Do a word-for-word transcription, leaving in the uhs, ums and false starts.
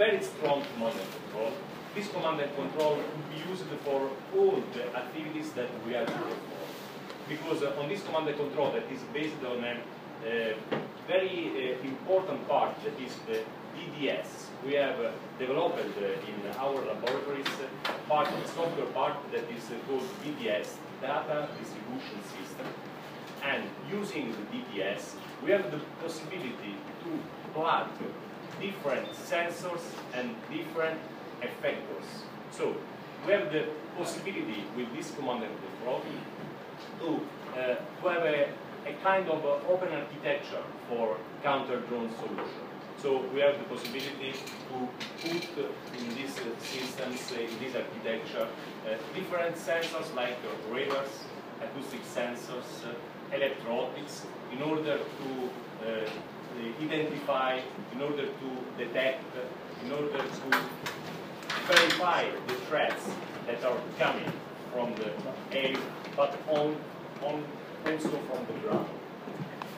very strong command and control. This command and control will be used for all the activities that we are looking for. Because uh, on this command and control that is based on a uh, very uh, important part, that is the D D S. We have uh, developed uh, in our laboratories uh, part of the software part that is uh, called D D S, Data Distribution System. And using the D D S, we have the possibility to plug different sensors and different effectors. So we have the possibility with this command and control to, uh, to have a, a kind of uh, open architecture for counter-drone solution. So we have the possibility to put in these systems, in this architecture, uh, different sensors like uh, radars, acoustic sensors, uh, electro-optics, in order to uh, identify, in order to detect, in order to verify the threats that are coming from the air, but on, on also from the ground.